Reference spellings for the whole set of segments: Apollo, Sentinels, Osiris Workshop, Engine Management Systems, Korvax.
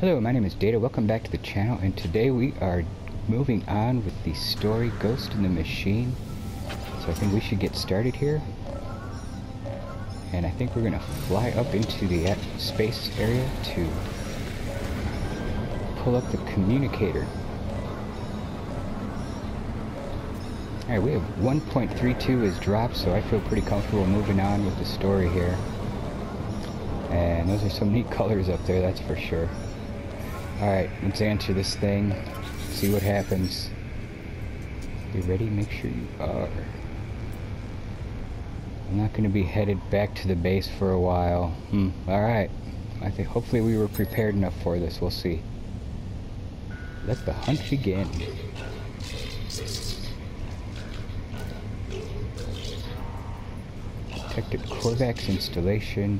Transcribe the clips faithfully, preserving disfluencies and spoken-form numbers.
Hello, my name is Data, welcome back to the channel, and today we are moving on with the story Ghost in the Machine. So I think we should get started here. And I think we're going to fly up into the space area to pull up the communicator. Alright, we have one point three two is dropped, so I feel pretty comfortable moving on with the story here. And those are some neat colors up there, that's for sure. Alright, let's answer this thing, see what happens. You ready? Make sure you are. I'm not going to be headed back to the base for a while. Hmm. Alright. I think hopefully we were prepared enough for this. We'll see. Let the hunt begin. Detected Korvax installation.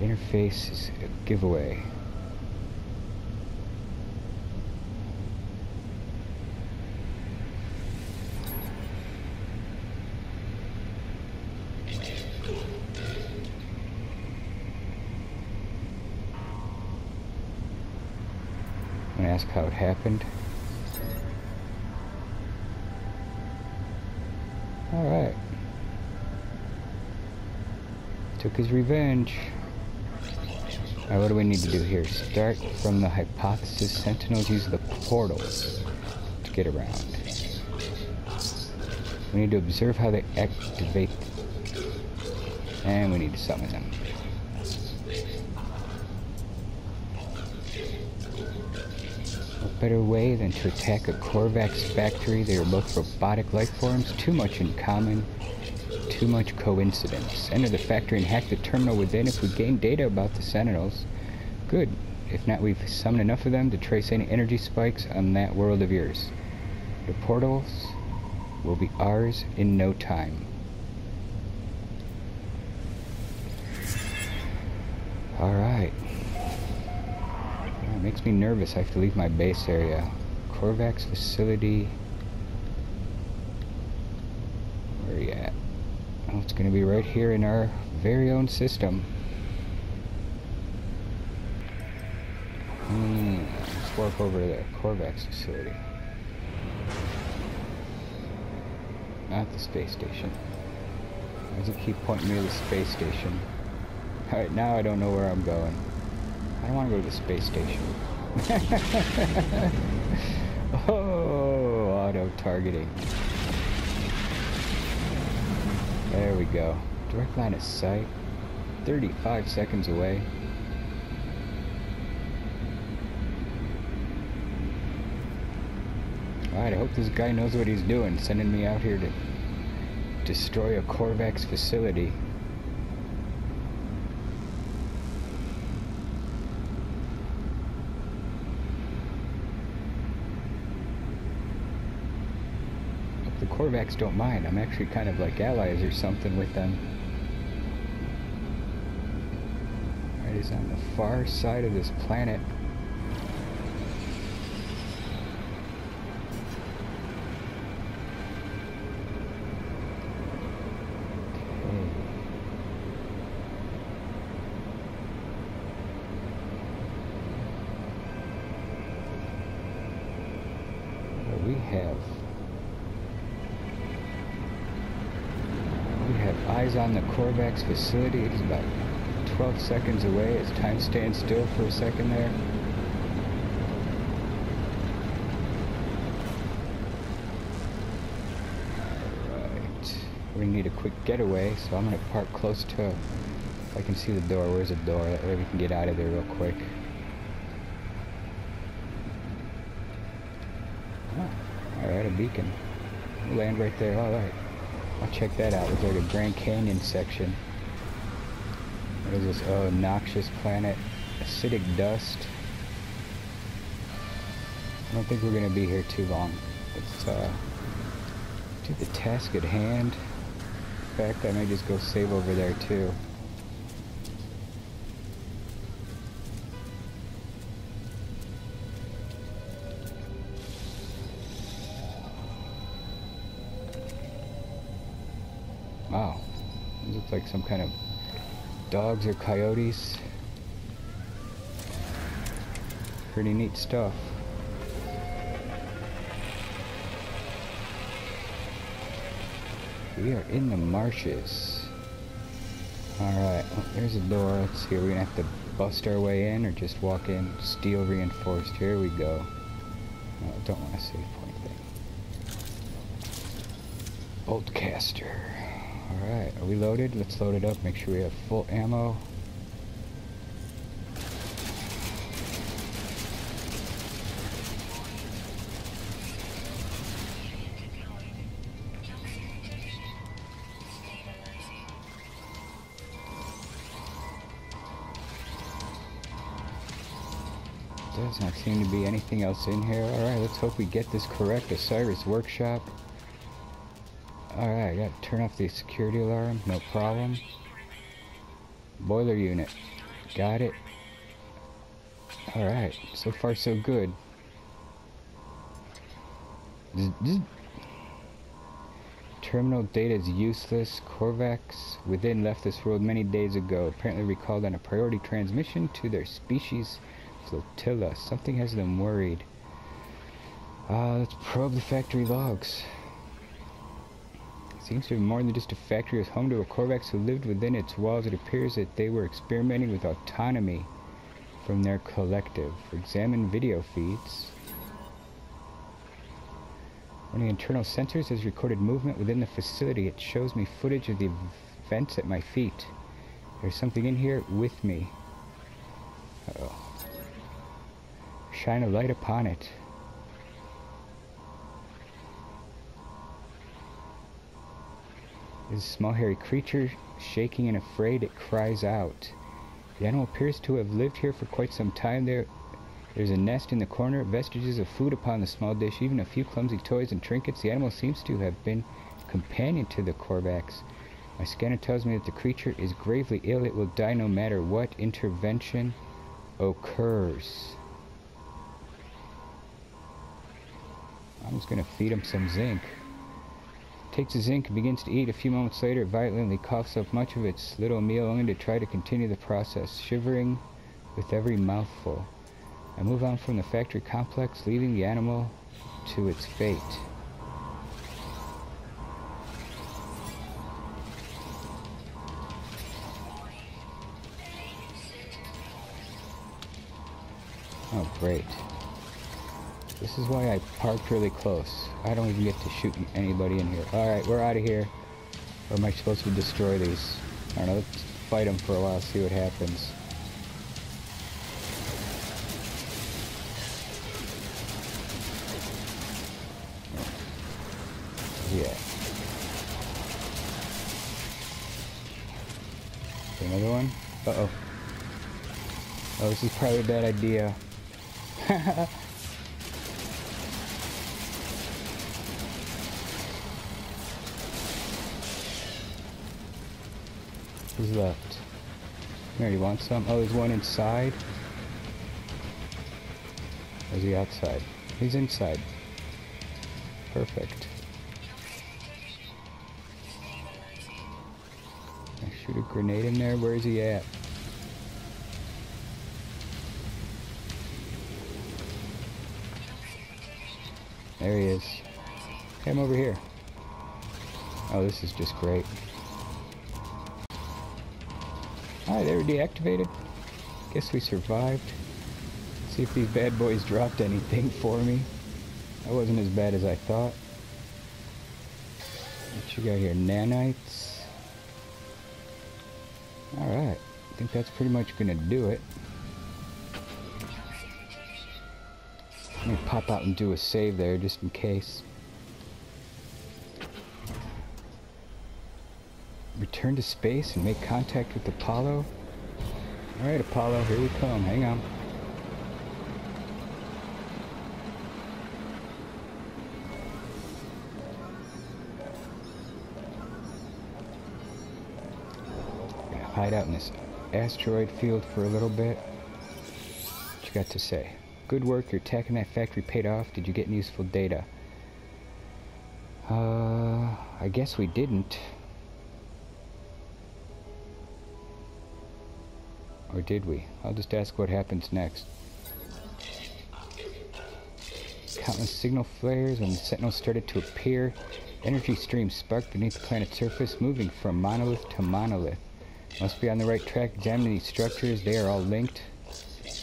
Interface is a giveaway. Ask how it happened. Alright. Took his revenge. Alright, what do we need to do here? Start from the hypothesis Sentinels use the portals to get around. We need to observe how they activate them. And we need to summon them. Better way than to attack a Korvax factory. They are both robotic life forms, too much in common, too much coincidence. Enter the factory and hack the terminal within if we gain data about the Sentinels. Good. If not, we've summoned enough of them to trace any energy spikes on that world of yours. The portals will be ours in no time. Alright. Makes me nervous. I have to leave my base area. Korvax facility. Where are you at? Oh, it's going to be right here in our very own system. Hmm. Let's walk over to the Korvax facility. Not the space station. Why does it keep pointing me to the space station? Alright, now I don't know where I'm going. I don't want to go to the space station. Oh, auto-targeting. There we go. Direct line of sight. thirty-five seconds away. Alright, I hope this guy knows what he's doing, sending me out here to destroy a Korvax facility. Korvax don't mind. I'm actually kind of like allies or something with them. Alright, he's on the far side of this planet. Okay. Well, we have eyes on the Korvax facility. It is about twelve seconds away. Is time staying still for a second there? Alright. We need a quick getaway, so I'm going to park close to... I can see the door. Where's the door? That way we can get out of there real quick. Oh, alright, a beacon. We'll land right there. Alright. I'll check that out. We'll go to the Grand Canyon section. What is this? Oh, noxious planet. Acidic dust. I don't think we're going to be here too long. Let's uh, do the task at hand. In fact, I may just go save over there too. Wow, those look like some kind of dogs or coyotes. Pretty neat stuff. We are in the marshes. Alright, well, there's a door. Let's see, are we gonna have to bust our way in or just walk in? Steel reinforced. Here we go. No, I don't want to save point thing. Bolt caster. Alright, are we loaded? Let's load it up, make sure we have full ammo. Does not seem to be anything else in here. Alright, let's hope we get this correct. Osiris Workshop. Alright, I gotta turn off the security alarm. No problem. Boiler unit. Got it. Alright, so far so good. Z-z- Terminal data is useless. Korvax within left this world many days ago. Apparently recalled on a priority transmission to their species flotilla. Something has them worried. Uh, let's probe the factory logs. Seems to be more than just a factory. It was home to a Korvax who lived within its walls. It appears that they were experimenting with autonomy from their collective. Examine video feeds. One of the internal sensors has recorded movement within the facility. It shows me footage of the vents at my feet. There's something in here with me. Uh-oh. Shine a light upon it. There's a small hairy creature shaking and afraid. It cries out. The animal appears to have lived here for quite some time. There, there's a nest in the corner, vestiges of food upon the small dish, even a few clumsy toys and trinkets. The animal seems to have been companion to the Korvax. My scanner tells me that the creature is gravely ill. It will die no matter what intervention occurs. I'm just gonna feed him some zinc. Takes the zinc and begins to eat. A few moments later, it violently coughs up much of its little meal, only to try to continue the process, shivering with every mouthful. I move on from the factory complex, leaving the animal to its fate. Oh, great. This is why I parked really close. I don't even get to shoot anybody in here. Alright, we're out of here. Or am I supposed to destroy these? I don't know, let's fight them for a while, see what happens. Yeah. Another one? Uh-oh. Oh, this is probably a bad idea. Haha! Who's left? There, you want some? Oh, there's one inside? Or is he outside? He's inside. Perfect. I shoot a grenade in there? Where is he at? There he is. Hey, I'm over here. Oh, this is just great. Alright, they were deactivated. Guess we survived. Let's see if these bad boys dropped anything for me. That wasn't as bad as I thought. What you got here? Nanites. Alright. I think that's pretty much gonna do it. Let me pop out and do a save there just in case. Return to space and make contact with Apollo. Alright, Apollo, here we come. Hang on. I'm gonna hide out in this asteroid field for a little bit. What you got to say? Good work, your attack in that factory paid off. Did you get any useful data? Uh, I guess we didn't. Or did we? I'll just ask what happens next. countless signal flares when the Sentinels started to appear. Energy streams sparked beneath the planet's surface, moving from monolith to monolith. Must be on the right track. Examine these structures. They are all linked.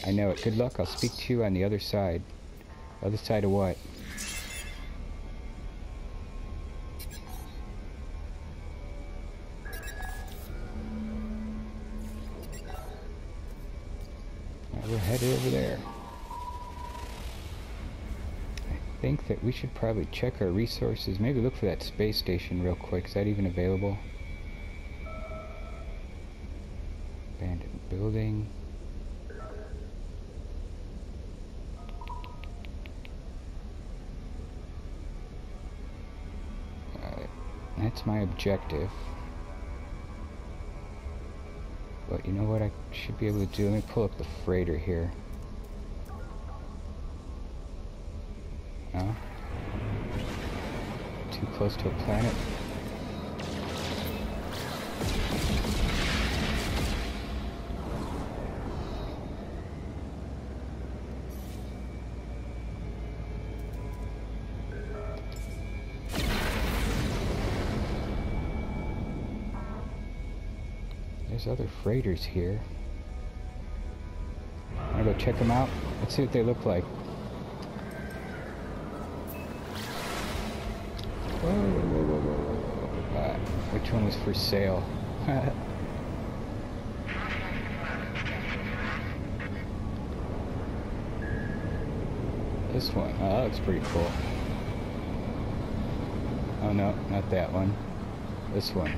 I know it. Good luck. I'll speak to you on the other side. Other side of what? Now we're headed over there. I think that we should probably check our resources. Maybe look for that space station real quick. Is that even available? Abandoned building. Uh, that's my objective. But you know what I should be able to do? Let me pull up the freighter here. No? Too close to a planet? There's other freighters here. Wanna go check them out? Let's see what they look like. Whoa, whoa, whoa, whoa, whoa. Uh, which one was for sale? This one. Oh, that looks pretty cool. Oh no, not that one. This one.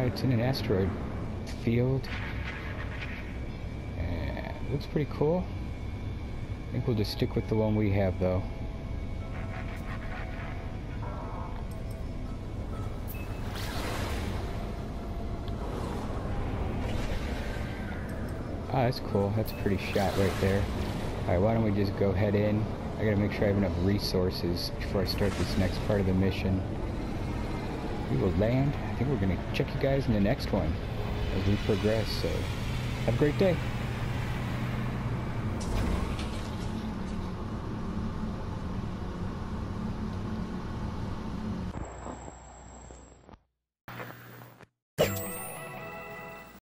It's in an asteroid field. Uh, looks pretty cool. I think we'll just stick with the one we have, though. Ah, that's cool. That's a pretty shot right there. Alright, why don't we just go head in? I gotta make sure I have enough resources before I start this next part of the mission. We will land. I think we're going to check you guys in the next one as we progress, so have a great day.